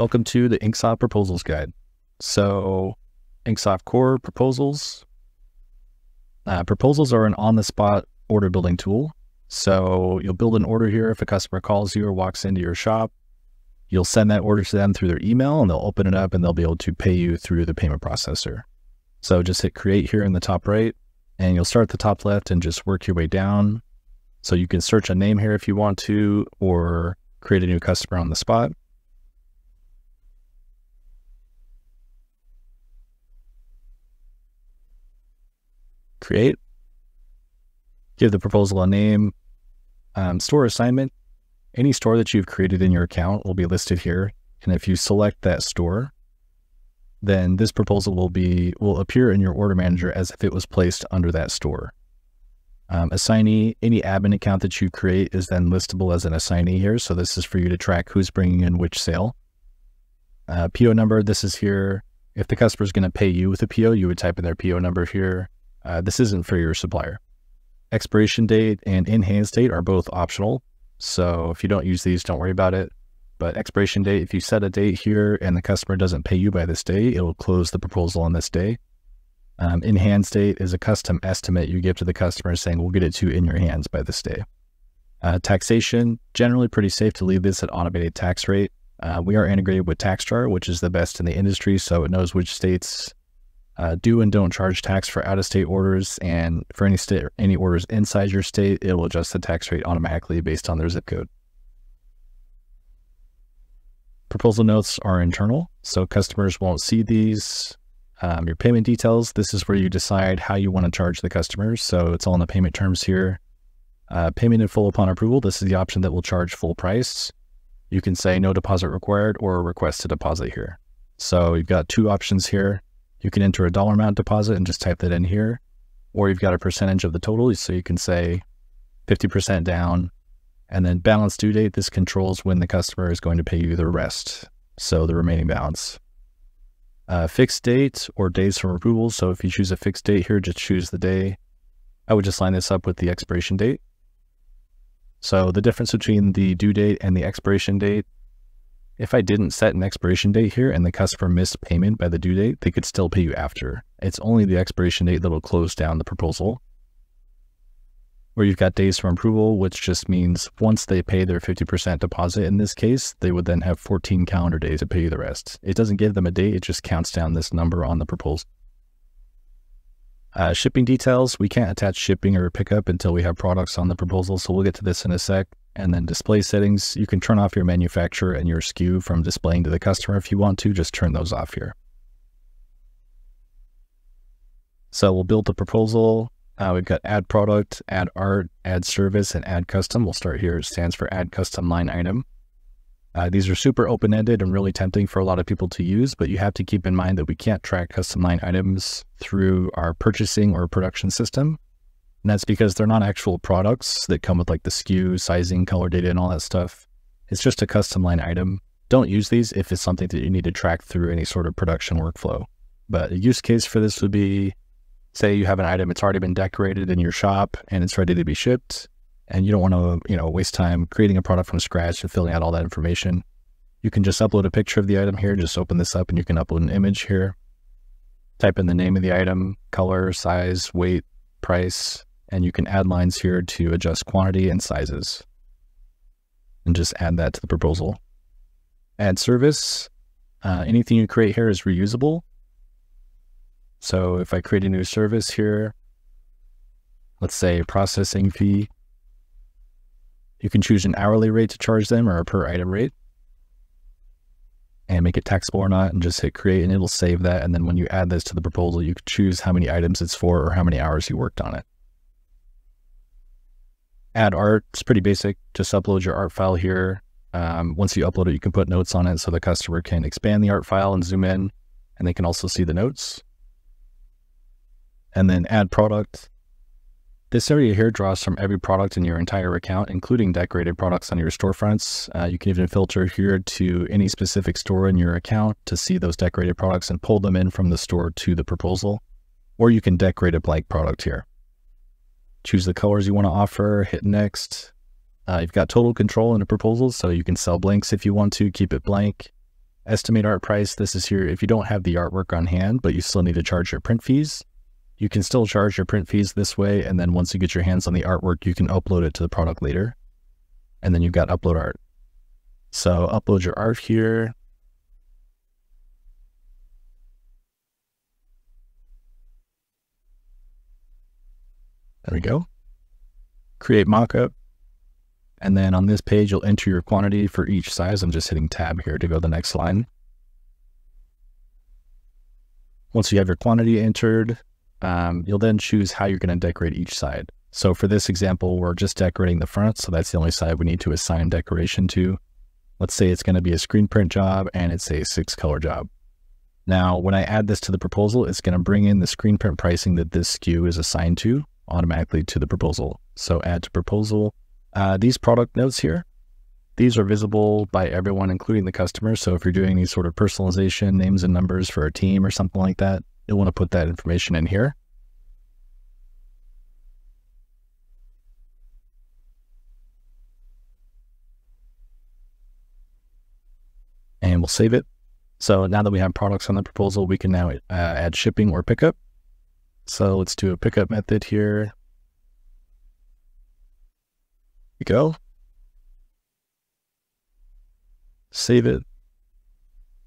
Welcome to the InkSoft Proposals Guide. So InkSoft Core Proposals. Proposals are an on-the-spot order building tool. So you'll build an order here. If a customer calls you or walks into your shop, you'll send that order to them through their email and they'll open it up and they'll be able to pay you through the payment processor. So just hit create here in the top right and you'll start at the top left and just work your way down. So you can search a name here if you want to, or create a new customer on the spot. Create, give the proposal a name, store assignment. Any store that you've created in your account will be listed here. And if you select that store, then this proposal will appear in your order manager as if it was placed under that store. Assignee, any admin account that you create is then listable as an assignee here. So this is for you to track who's bringing in which sale. PO number, this is here. If the customer is going to pay you with a PO, you would type in their PO number here. This isn't for your supplier. Expiration date and in-hand date are both optional. So if you don't use these, don't worry about it. But expiration date, if you set a date here and the customer doesn't pay you by this day, it will close the proposal on this day. In hand date is a custom estimate you give to the customer saying, we'll get it to you in your hands by this day. Taxation, generally pretty safe to leave this at automated tax rate. We are integrated with TaxJar, which is the best in the industry. So it knows which states do and don't charge tax for out-of-state orders, and for any orders inside your state, it will adjust the tax rate automatically based on their zip code. Proposal notes are internal, so customers won't see these. Your payment details, this is where you decide how you want to charge the customers, so it's all in the payment terms here. Payment in full upon approval, this is the option that will charge full price. You can say no deposit required or request a deposit here. So you've got two options here. You can enter a dollar amount deposit and just type that in here, or you've got a percentage of the total. So you can say 50% down, and then balance due date. This controls when the customer is going to pay you the rest. So the remaining balance, fixed date or days from approval. So if you choose a fixed date here, just choose the day. I would just line this up with the expiration date. So the difference between the due date and the expiration date, if I didn't set an expiration date here and the customer missed payment by the due date, they could still pay you after. It's only the expiration date that will close down the proposal. Where you've got days from approval, which just means once they pay their 50% deposit in this case, they would then have 14 calendar days to pay you the rest. It doesn't give them a date, it just counts down this number on the proposal. Shipping details, we can't attach shipping or pickup until we have products on the proposal, so we'll get to this in a sec. And then display settings, you can turn off your manufacturer and your SKU from displaying to the customer if you want to, just turn those off here. So we'll build the proposal. We've got add product, add art, add service, and add custom. We'll start here, it stands for add custom line item. These are super open-ended and really tempting for a lot of people to use, but you have to keep in mind that we can't track custom line items through our purchasing or production system. And that's because they're not actual products that come with like the SKU, sizing, color data, and all that stuff. It's just a custom line item. Don't use these if it's something that you need to track through any sort of production workflow. But a use case for this would be, say you have an item, it's already been decorated in your shop and it's ready to be shipped, and you don't want to, waste time creating a product from scratch and filling out all that information. You can just upload a picture of the item here, just open this up and you can upload an image here. Type in the name of the item, color, size, weight, price, and you can add lines here to adjust quantity and sizes, and just add that to the proposal. Add service, anything you create here is reusable. So if I create a new service here, let's say processing fee, you can choose an hourly rate to charge them or a per item rate and make it taxable or not, and just hit create and it'll save that. And then when you add this to the proposal, you can choose how many items it's for or how many hours you worked on it. Add art, it's pretty basic. Just upload your art file here. Once you upload it, you can put notes on it so the customer can expand the art file and zoom in, and they can also see the notes. And then add product. This area here draws from every product in your entire account, including decorated products on your storefronts. You can even filter here to any specific store in your account to see those decorated products and pull them in from the store to the proposal, or you can decorate a blank product here. Choose the colors you want to offer, hit next. You've got total control in the proposal, so you can sell blanks if you want to, keep it blank. Estimate art price. This is here if you don't have the artwork on hand, but you still need to charge your print fees. You can still charge your print fees this way, and then once you get your hands on the artwork, you can upload it to the product later. And then you've got upload art. So upload your art here. There we go. Create mockup. And then on this page, you'll enter your quantity for each size. I'm just hitting tab here to go to the next line. Once you have your quantity entered, you'll then choose how you're going to decorate each side. So for this example, we're just decorating the front. So that's the only side we need to assign decoration to. Let's say it's going to be a screen print job and it's a 6-color job. Now, when I add this to the proposal, it's going to bring in the screen print pricing that this SKU is assigned to automatically to the proposal. So add to proposal. These product notes here, these are visible by everyone, including the customer. So if you're doing any sort of personalization, names and numbers for a team or something like that, you'll want to put that information in here. And we'll save it. So now that we have products on the proposal, we can now add shipping or pickup. So let's do a pickup method here. We go, save it,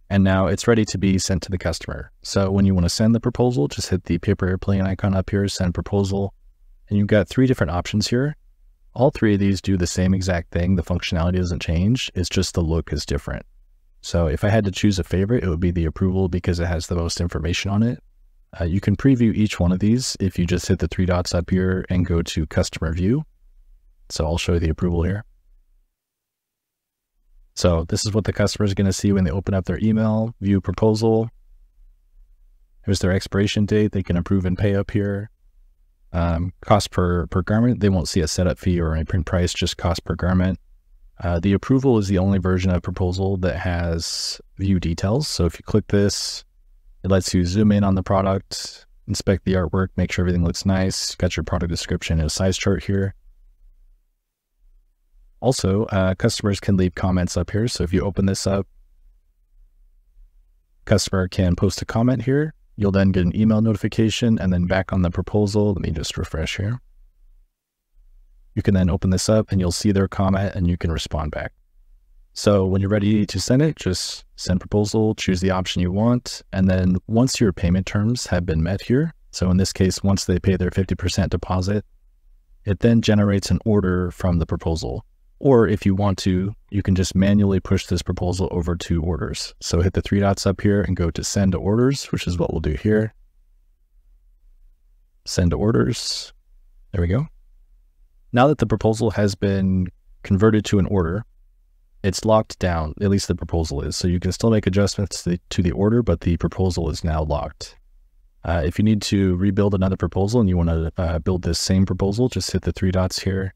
and now it's ready to be sent to the customer. So when you want to send the proposal, just hit the paper airplane icon up here, send proposal, and you've got 3 different options here. All 3 of these do the same exact thing. The functionality doesn't change. It's just the look is different. So if I had to choose a favorite, it would be the approval because it has the most information on it. You can preview each one of these if you just hit the 3 dots up here and go to customer view. So I'll show you the approval here. So this is what the customer is going to see when they open up their email, view proposal. Here's their expiration date. They can approve and pay up here. Cost per garment. They won't see a setup fee or any print price, just cost per garment. The approval is the only version of proposal that has view details. So if you click this, it lets you zoom in on the product, inspect the artwork, make sure everything looks nice. Got your product description and a size chart here. Also, customers can leave comments up here. So if you open this up, customer can post a comment here. You'll then get an email notification and then back on the proposal. Let me just refresh here. You can then open this up and you'll see their comment and you can respond back. So when you're ready to send it, just send proposal, choose the option you want. And then once your payment terms have been met here, so in this case, once they pay their 50% deposit, it then generates an order from the proposal. Or if you want to, you can just manually push this proposal over to orders. So hit the 3 dots up here and go to send to orders, which is what we'll do here. Send to orders. There we go. Now that the proposal has been converted to an order, it's locked down, at least the proposal is. So you can still make adjustments to the order, but the proposal is now locked. If you need to rebuild another proposal and you want to build this same proposal, just hit the 3 dots here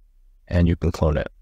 and you can clone it.